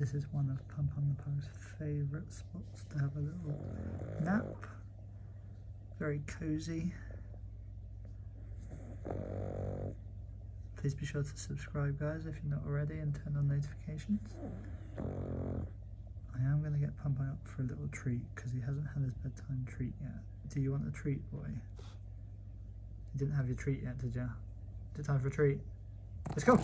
This is one of Pangpang the Pang's favourite spots to have a little nap. Very cosy. Please be sure to subscribe, guys, if you're not already, and turn on notifications. I am going to get Pangpang up for a little treat because he hasn't had his bedtime treat yet. Do you want a treat, boy? You didn't have your treat yet, did you? Is it time for a treat? Let's go!